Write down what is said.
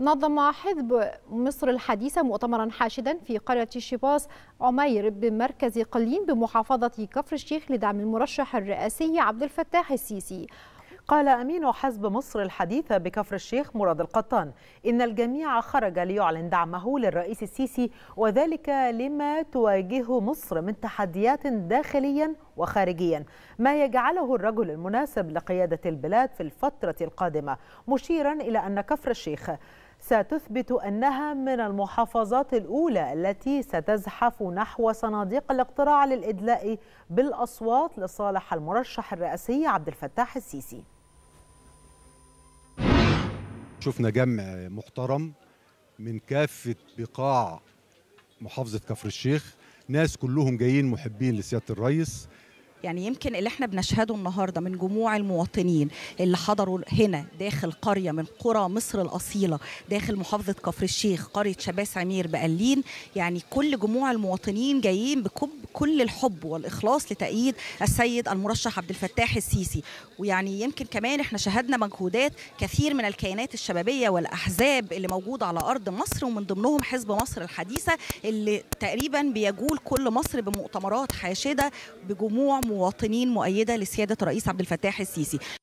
نظم حزب مصر الحديثة مؤتمرا حاشدا في قرية الشباس عمير بمركز قلين بمحافظة كفر الشيخ لدعم المرشح الرئاسي عبد الفتاح السيسي. قال أمين حزب مصر الحديثة بكفر الشيخ مراد القطان إن الجميع خرج ليعلن دعمه للرئيس السيسي، وذلك لما تواجهه مصر من تحديات داخليا وخارجيا، ما يجعله الرجل المناسب لقيادة البلاد في الفترة القادمة، مشيرا إلى أن كفر الشيخ ستثبت أنها من المحافظات الأولى التي ستزحف نحو صناديق الاقتراع للإدلاء بالأصوات لصالح المرشح الرئاسي عبد الفتاح السيسي. شفنا جمع محترم من كافة بقاع محافظة كفر الشيخ، ناس كلهم جايين محبين لسيادة الرئيس. يعني يمكن اللي احنا بنشهده النهارده من جموع المواطنين اللي حضروا هنا داخل قريه من قرى مصر الاصيله داخل محافظه كفر الشيخ، قريه شباس عمير بقلين، يعني كل جموع المواطنين جايين بكل الحب والاخلاص لتأييد السيد المرشح عبد الفتاح السيسي. ويعني يمكن كمان احنا شهدنا مجهودات كثير من الكيانات الشبابيه والاحزاب اللي موجوده على ارض مصر، ومن ضمنهم حزب مصر الحديثه اللي تقريبا بيجول كل مصر بمؤتمرات حاشده بجموع مواطنين مؤيدة لسيادة الرئيس عبد الفتاح السيسي.